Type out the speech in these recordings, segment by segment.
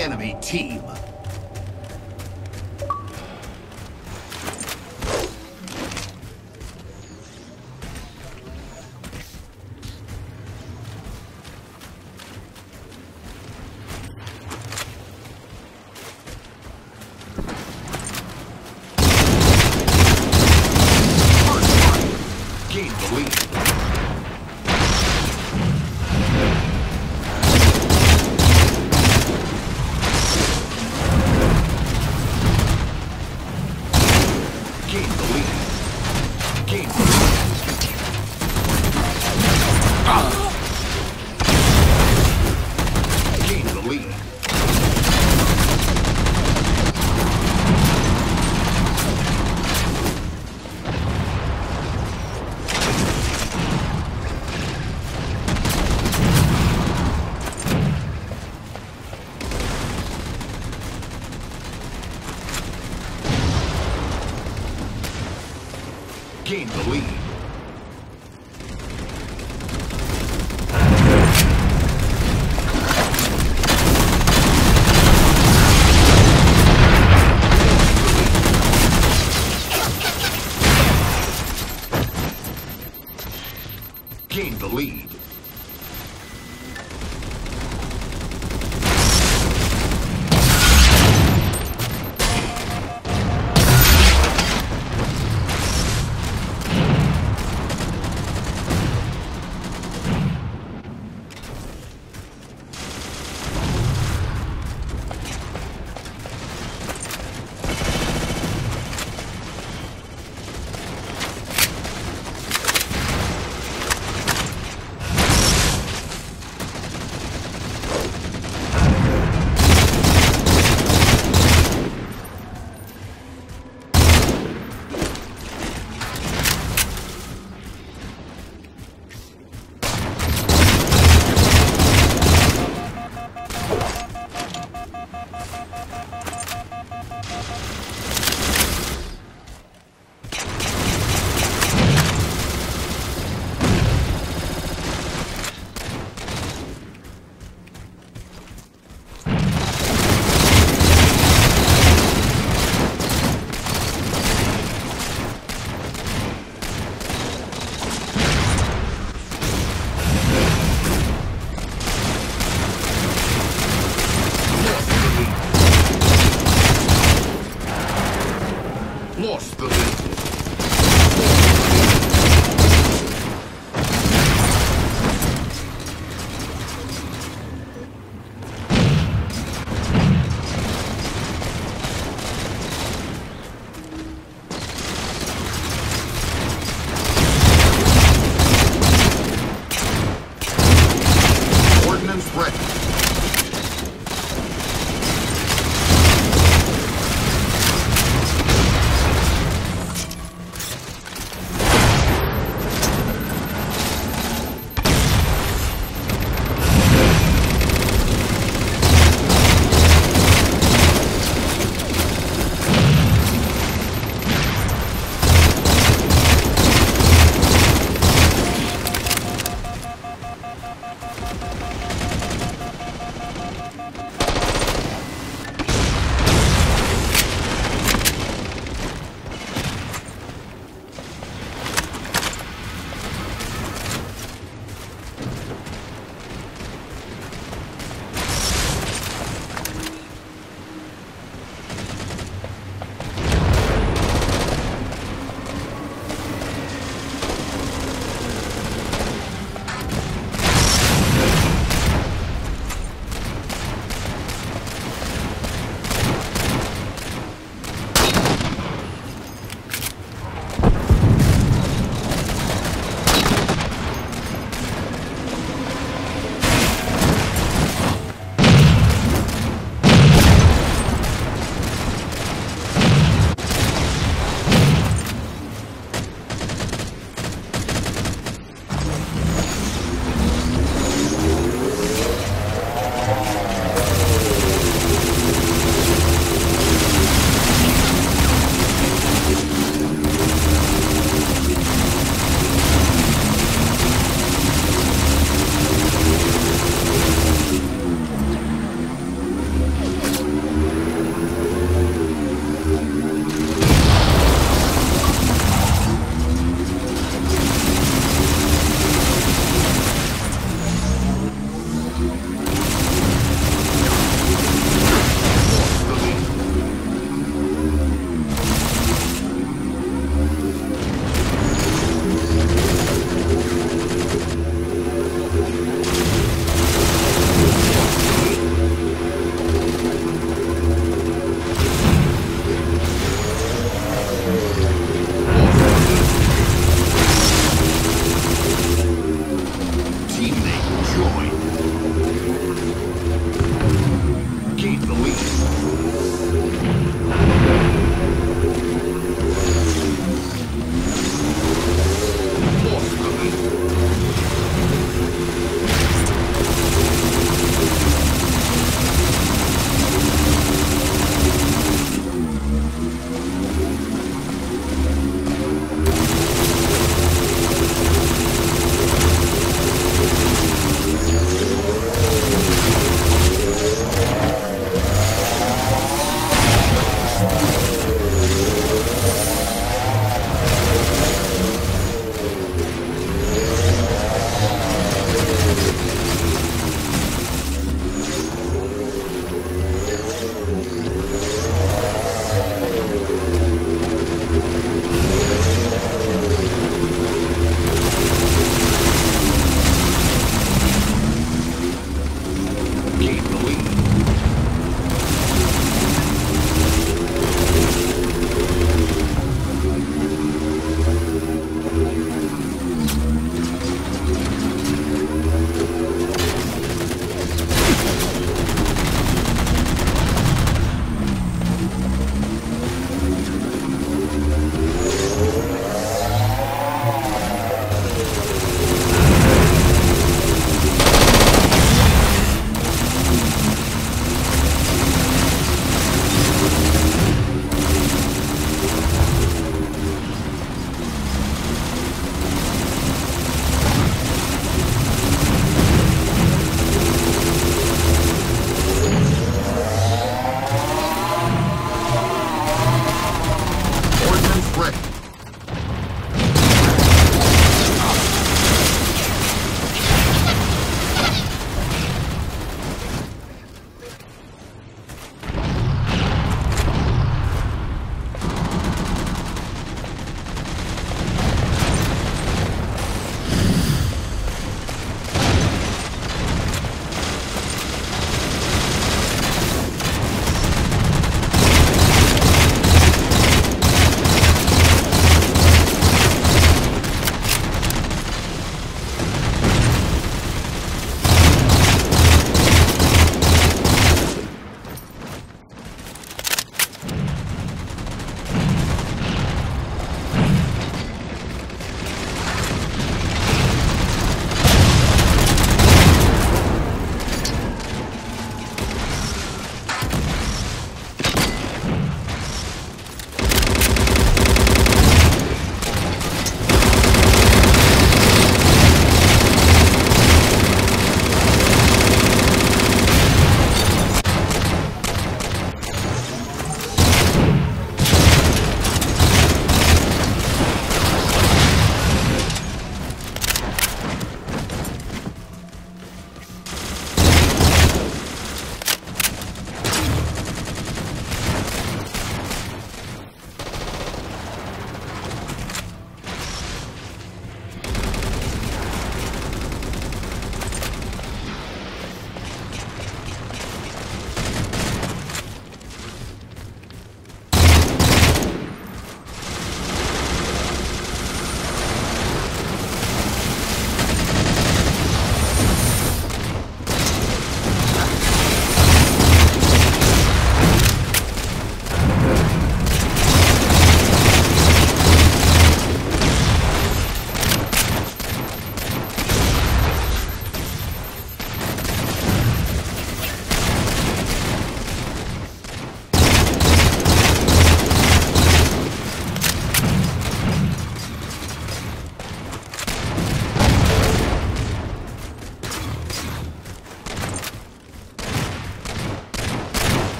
enemy team. Gain the lead. Gain the lead.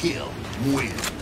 kill wins.